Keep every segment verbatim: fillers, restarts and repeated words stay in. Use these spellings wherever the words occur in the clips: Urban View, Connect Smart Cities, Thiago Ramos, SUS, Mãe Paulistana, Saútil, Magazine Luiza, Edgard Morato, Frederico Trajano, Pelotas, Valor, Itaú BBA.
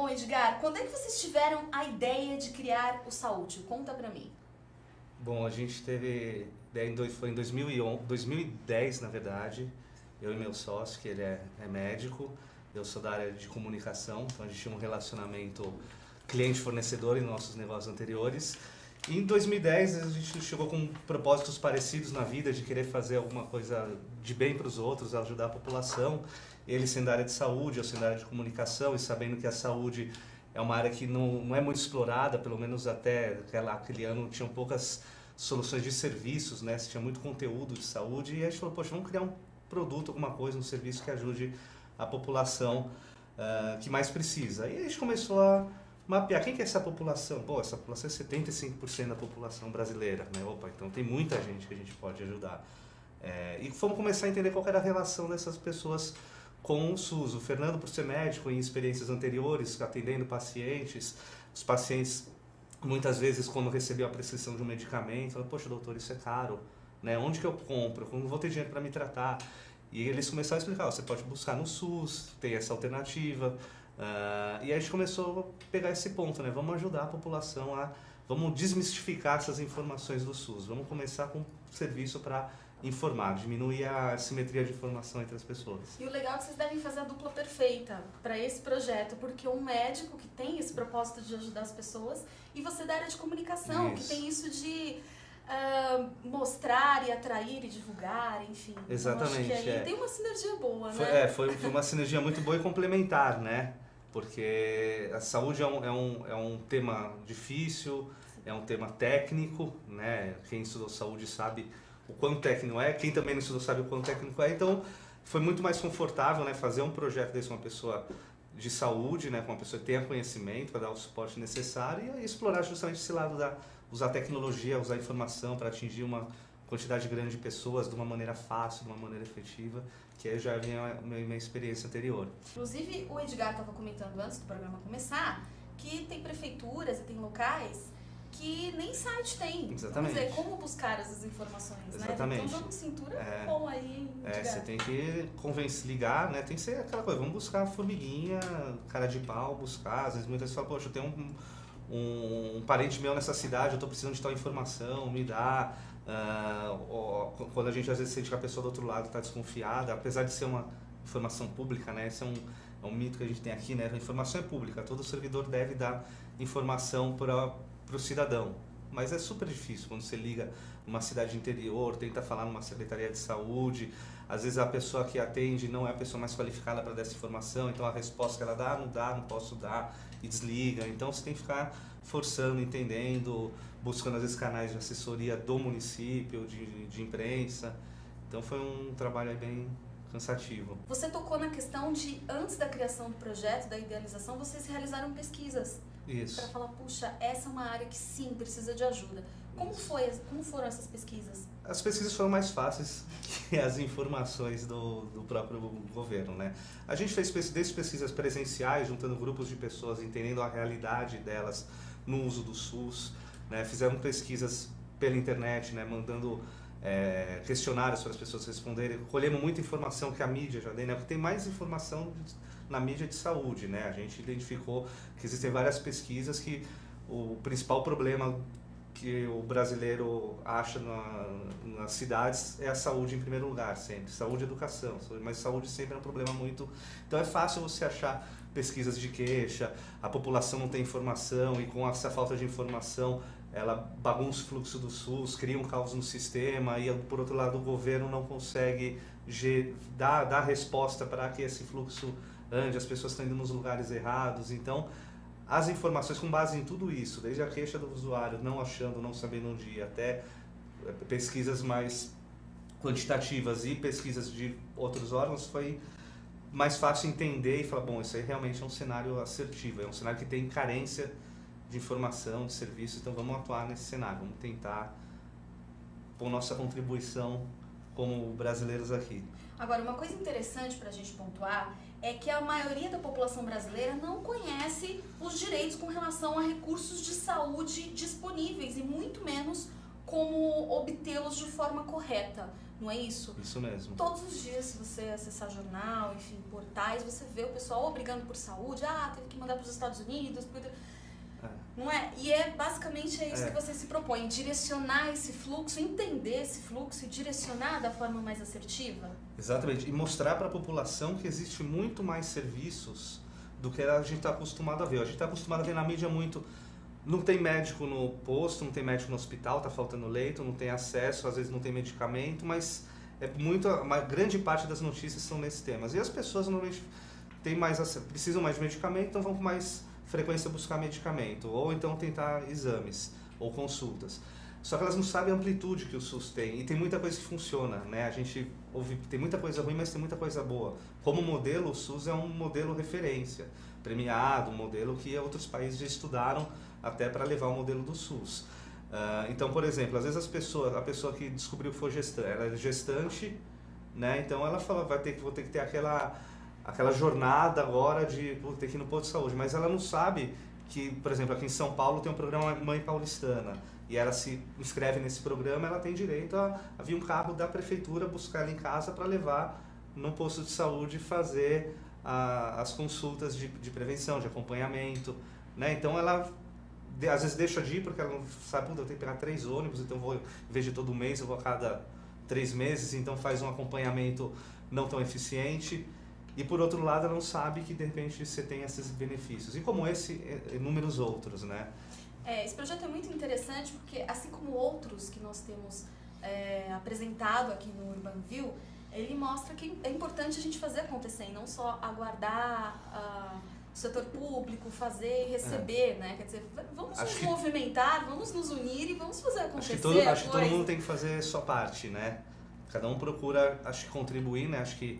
Bom, Edgard, quando é que vocês tiveram a ideia de criar o Saútil? Conta pra mim. Bom, a gente teve, foi em dois mil e dez, na verdade, eu e meu sócio, que ele é, é médico, eu sou da área de comunicação, então a gente tinha um relacionamento cliente-fornecedor em nossos negócios anteriores. E em dois mil e dez a gente chegou com propósitos parecidos na vida, de querer fazer alguma coisa de bem para os outros, ajudar a população. Ele sendo da área de saúde, eu sendo da área de comunicação, e sabendo que a saúde é uma área que não, não é muito explorada, pelo menos até aquela, aquele ano tinham poucas soluções de serviços, né? Tinha muito conteúdo de saúde, e a gente falou, poxa, vamos criar um produto, alguma coisa, um serviço que ajude a população uh, que mais precisa. E a gente começou a mapear, quem que é essa população? Pô, essa população é setenta e cinco por cento da população brasileira, né? Opa, então tem muita gente que a gente pode ajudar. É, e fomos começar a entender qual era a relação dessas pessoas com o SUS. O Fernando, por ser médico, em experiências anteriores, atendendo pacientes, os pacientes, muitas vezes, quando recebiam a prescrição de um medicamento, falavam, poxa, doutor, isso é caro, né? Onde que eu compro? Eu não vou ter dinheiro para me tratar. E eles começaram a explicar, oh, você pode buscar no SUS, tem essa alternativa. Uh, e aí a gente começou a pegar esse ponto, né? Vamos ajudar a população a... Vamos desmistificar essas informações do SUS. Vamos começar com um serviço para informar, diminuir a assimetria de informação entre as pessoas. E o legal é que vocês devem fazer a dupla perfeita para esse projeto, porque um médico que tem esse propósito de ajudar as pessoas e você da área de comunicação, isso, que tem isso de... Uh, mostrar e atrair e divulgar, enfim. Exatamente. Então, é. Tem uma sinergia boa, foi, né? É, foi, foi uma sinergia muito boa e complementar, né? Porque a saúde é um, é um, é um tema difícil, é um tema técnico, né? Quem estudou saúde sabe o quão técnico é, quem também não estudou sabe o quão técnico é, então foi muito mais confortável, né, fazer um projeto desse com uma pessoa de saúde, né, com uma pessoa que tenha conhecimento para dar o suporte necessário e explorar justamente esse lado da... usar tecnologia, usar informação para atingir uma quantidade grande de pessoas de uma maneira fácil, de uma maneira efetiva, que já vinha a minha experiência anterior. Inclusive, o Edgard estava comentando antes do programa começar que tem prefeituras e tem locais que nem site tem. Exatamente. Quer dizer, como buscar essas informações, exatamente, né? Então, vamos cintura é, bom aí, Edgard. É, você tem que convencer, ligar, né? Tem que ser aquela coisa, vamos buscar a formiguinha, cara de pau, buscar. Às vezes, muitas vezes falam, poxa, eu tenho um... Um, um parente meu nessa cidade, eu estou precisando de tal informação, me dá. Uh, ou, quando a gente às vezes sente que a pessoa do outro lado está desconfiada, apesar de ser uma informação pública, né? Esse é um, é um mito que a gente tem aqui, né? A informação é pública, todo servidor deve dar informação para o cidadão. Mas é super difícil quando você liga numa cidade interior, tenta falar numa secretaria de saúde, às vezes a pessoa que atende não é a pessoa mais qualificada para dar essa informação, então a resposta que ela dá, não dá, não posso dar, e desliga. Então você tem que ficar forçando, entendendo, buscando às vezes canais de assessoria do município, de, de imprensa. Então foi um trabalho bem cansativo. Você tocou na questão de, antes da criação do projeto, da idealização, vocês realizaram pesquisas. Para falar, puxa, essa é uma área que sim, precisa de ajuda. Como, foi, como foram essas pesquisas? As pesquisas foram mais fáceis que as informações do, do próprio governo, né? A gente fez desde pesquisas presenciais, juntando grupos de pessoas, entendendo a realidade delas no uso do SUS, né? Fizeram pesquisas pela internet, né? Mandando é, questionários para as pessoas responderem. Colhemos muita informação que a mídia já deu, né? Porque tem mais informação... De, na mídia de saúde, né? A gente identificou que existem várias pesquisas que o principal problema que o brasileiro acha na, nas cidades é a saúde em primeiro lugar, sempre. Saúde e educação, mas saúde sempre é um problema muito... Então é fácil você achar pesquisas de queixa, a população não tem informação e com essa falta de informação ela bagunça o fluxo do SUS, cria um caos no sistema e, por outro lado, o governo não consegue dar, dar resposta para que esse fluxo ande, as pessoas estão indo nos lugares errados. Então, as informações com base em tudo isso, desde a queixa do usuário, não achando, não sabendo onde ir, até pesquisas mais quantitativas e pesquisas de outros órgãos, foi mais fácil entender e falar, bom, isso aí realmente é um cenário assertivo, é um cenário que tem carência de informação, de serviço, então vamos atuar nesse cenário, vamos tentar pôr nossa contribuição como brasileiros aqui. Agora, uma coisa interessante para a gente pontuar é que a maioria da população brasileira não conhece os direitos com relação a recursos de saúde disponíveis e muito menos como obtê-los de forma correta. não é isso? Isso mesmo. Todos os dias, se você acessar jornal, enfim, portais, você vê o pessoal brigando por saúde, ah, teve que mandar para os Estados Unidos, porque... é. Não é? E é basicamente é isso é. que você se propõe, direcionar esse fluxo, entender esse fluxo e direcionar da forma mais assertiva. Exatamente, e mostrar para a população que existe muito mais serviços do que a gente está acostumado a ver. A gente está acostumado a ver na mídia muito... Não tem médico no posto, não tem médico no hospital, tá faltando leito, não tem acesso, às vezes não tem medicamento, mas é muito, uma grande parte das notícias são nesses temas. E as pessoas normalmente têm mais, precisam mais de medicamento, então vão com mais frequência buscar medicamento, ou então tentar exames ou consultas. Só que elas não sabem a amplitude que o SUS tem, e tem muita coisa que funciona, né? A gente ouve, tem muita coisa ruim, mas tem muita coisa boa. Como modelo, o SUS é um modelo referência, premiado, um modelo que outros países já estudaram até para levar o modelo do SUS. Uh, então, por exemplo, às vezes as pessoas, a pessoa que descobriu que foi gestante, ela é gestante, né? Então ela fala, vai ter que, vou ter que ter aquela, aquela jornada agora de vou ter que ir no posto de saúde, mas ela não sabe que, por exemplo, aqui em São Paulo tem um programa Mãe Paulistana, e ela se inscreve nesse programa, ela tem direito a, a vir um carro da prefeitura buscar ela em casa para levar no posto de saúde e fazer a, as consultas de, de prevenção, de acompanhamento, né? Então ela de, às vezes deixa de ir porque ela não sabe, eu tenho que pegar três ônibus, então vou, em vez de todo mês, eu vou a cada três meses, então faz um acompanhamento não tão eficiente. E por outro lado, ela não sabe que de repente você tem esses benefícios. E como esse, inúmeros outros, né? É, esse projeto é muito interessante porque, assim como outros que nós temos é, apresentado aqui no Urban View, ele mostra que é importante a gente fazer acontecer e não só aguardar uh, o setor público, fazer e receber, é. né? Quer dizer, vamos acho nos que... movimentar, vamos nos unir e vamos fazer acontecer. Acho que todo, acho que todo mundo tem que fazer a sua parte, né? Cada um procura, acho que contribuir, né? Acho que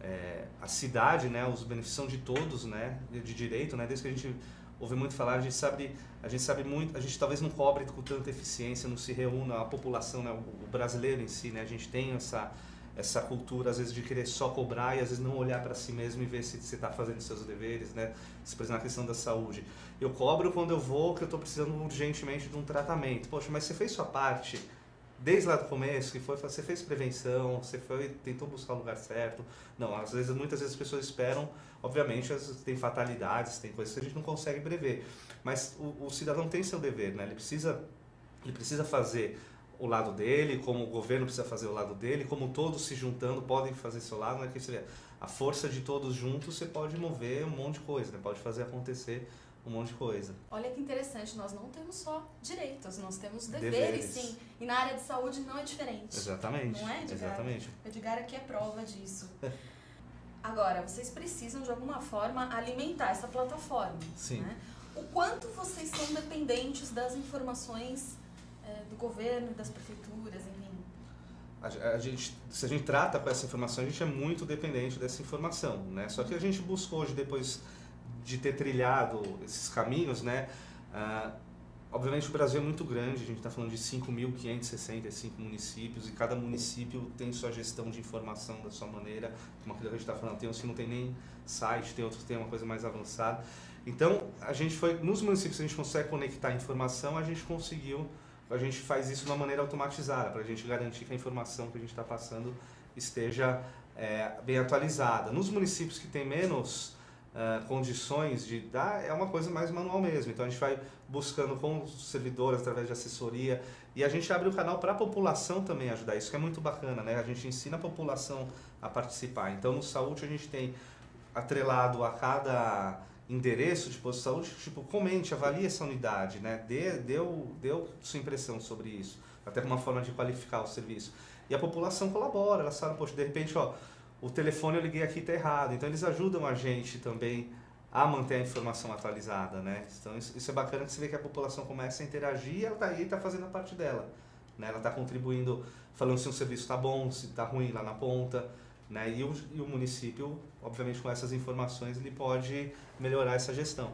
É, a cidade, né, os benefícios são de todos, né, de direito, né, desde que a gente ouve muito falar, a gente sabe, a gente sabe muito, a gente talvez não cobre com tanta eficiência, não se reúna a população, né, o brasileiro em si, né, a gente tem essa, essa cultura às vezes de querer só cobrar e às vezes não olhar para si mesmo e ver se você está fazendo seus deveres, né, se por exemplo, na questão da saúde. Eu cobro quando eu vou, que eu estou precisando urgentemente de um tratamento, poxa, mas você fez sua parte? Desde lá do começo, que foi, você fez prevenção, você foi, tentou buscar o lugar certo. Não, às vezes, muitas vezes as pessoas esperam, obviamente, tem fatalidades, tem coisas que a gente não consegue prever. Mas o, o cidadão tem seu dever, né? Ele precisa, ele precisa fazer o lado dele, como o governo precisa fazer o lado dele, como todos se juntando podem fazer seu lado, né? Porque a força de todos juntos, você pode mover um monte de coisa, né? Pode fazer acontecer um monte de coisa. Olha que interessante, nós não temos só direitos, nós temos deveres, deveres. sim. E na área de saúde não é diferente. Exatamente. Não é, Edgard? Exatamente. Edgard aqui é prova disso. Agora, vocês precisam de alguma forma alimentar essa plataforma. Sim. Né? O quanto vocês são dependentes das informações é, do governo e das prefeituras, enfim? A, a gente, se a gente trata com essa informação, a gente é muito dependente dessa informação, né? Só que a gente buscou hoje depois de ter trilhado esses caminhos, né? Uh, obviamente o Brasil é muito grande, a gente está falando de cinco mil quinhentos e sessenta e cinco municípios e cada município tem sua gestão de informação da sua maneira, como aquilo que a gente está falando, tem uns que não tem nem site, tem outros que tem uma coisa mais avançada. Então, a gente foi, nos municípios a gente consegue conectar informação, a gente conseguiu, a gente faz isso de uma maneira automatizada, para a gente garantir que a informação que a gente está passando esteja é, bem atualizada. Nos municípios que tem menos Uh, condições de dar, é uma coisa mais manual mesmo, então a gente vai buscando com os servidores através de assessoria e a gente abre o canal para a população também ajudar, isso que é muito bacana, né? A gente ensina a população a participar, então no Saúde a gente tem atrelado a cada endereço de posto de saúde, tipo, comente, avalie essa unidade, né? Dê, deu, deu sua impressão sobre isso, até como uma forma de qualificar o serviço, e a população colabora, ela sabe, poxa, de repente, ó, o telefone eu liguei aqui tá errado, então eles ajudam a gente também a manter a informação atualizada, né? Então isso, isso é bacana que você vê que a população começa a interagir e ela tá aí, tá fazendo a parte dela, né? Ela tá contribuindo, falando se um serviço tá bom, se tá ruim lá na ponta, né? E o, e o município, obviamente com essas informações, ele pode melhorar essa gestão.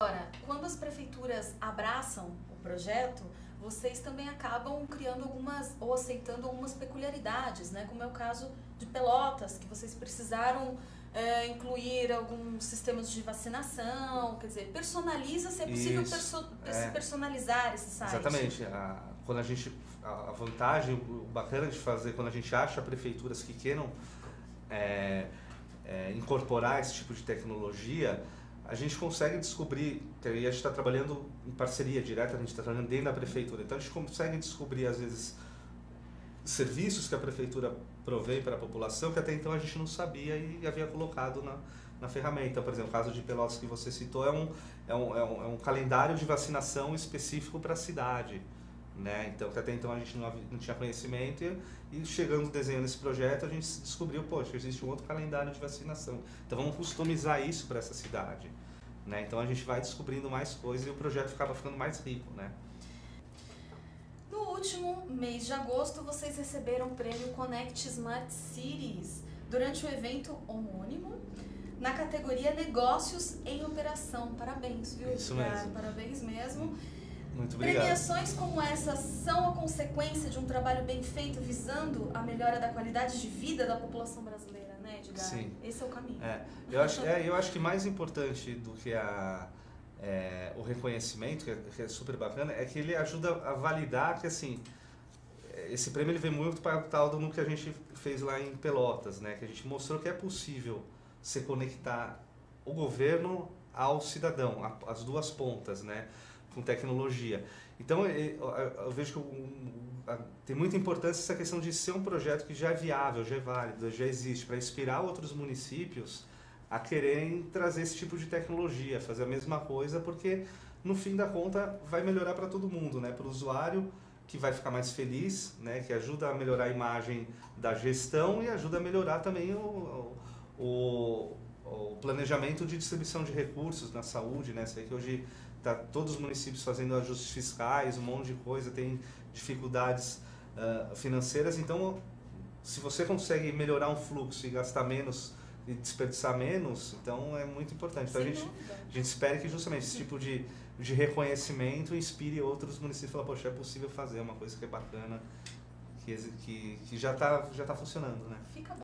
Agora, quando as prefeituras abraçam o projeto, vocês também acabam criando algumas, ou aceitando algumas peculiaridades, né? Como é o caso de Pelotas, que vocês precisaram é, incluir alguns sistemas de vacinação, quer dizer, personaliza, se é possível perso é. personalizar esse site. Exatamente. A, quando a gente a vantagem, o bacana de fazer quando a gente acha prefeituras que queiram é, é, incorporar esse tipo de tecnologia, a gente consegue descobrir, e a gente está trabalhando em parceria direta, a gente está trabalhando dentro da prefeitura, então a gente consegue descobrir às vezes serviços que a prefeitura provém para a população que até então a gente não sabia e havia colocado na, na ferramenta. Por exemplo, o caso de Pelotas que você citou é um, é um, é um, é um calendário de vacinação específico para a cidade, né? Então, que até então a gente não, havia, não tinha conhecimento e, e chegando, desenhando esse projeto, a gente descobriu, poxa, existe um outro calendário de vacinação, então vamos customizar isso para essa cidade, né? Então a gente vai descobrindo mais coisas e o projeto acaba ficando mais rico, né? No último mês de agosto, vocês receberam o prêmio Connect Smart Cities durante o evento homônimo na categoria Negócios em Operação. Parabéns, viu? Isso mesmo. Parabéns mesmo. Muito obrigado. Premiações como essa são a consequência de um trabalho bem feito visando a melhora da qualidade de vida da população brasileira, né, Edgard? Sim. Esse é o caminho. É. Eu, acho, é, eu acho que mais importante do que a... É, o reconhecimento, que é, que é super bacana, é que ele ajuda a validar que, assim, esse prêmio ele vem muito para o tal do que a gente fez lá em Pelotas, né? Que a gente mostrou que é possível se conectar o governo ao cidadão, a, as duas pontas, né? Com tecnologia. Então, eu, eu vejo que eu, tem muita importância essa questão de ser um projeto que já é viável, já é válido, já existe, para inspirar outros municípios a quererem trazer esse tipo de tecnologia, fazer a mesma coisa, porque no fim da conta vai melhorar para todo mundo, né? Para o usuário que vai ficar mais feliz, né? Que ajuda a melhorar a imagem da gestão e ajuda a melhorar também o, o, o planejamento de distribuição de recursos na saúde, né? Sei que hoje tá todos os municípios fazendo ajustes fiscais, um monte de coisa, tem dificuldades uh, financeiras, então se você consegue melhorar um fluxo e gastar menos e desperdiçar menos, então é muito importante. Então a gente, a gente espera que justamente esse tipo de, de reconhecimento inspire outros municípios a falar, poxa, é possível fazer uma coisa que é bacana, que, que, que já está já tá funcionando, né? Fica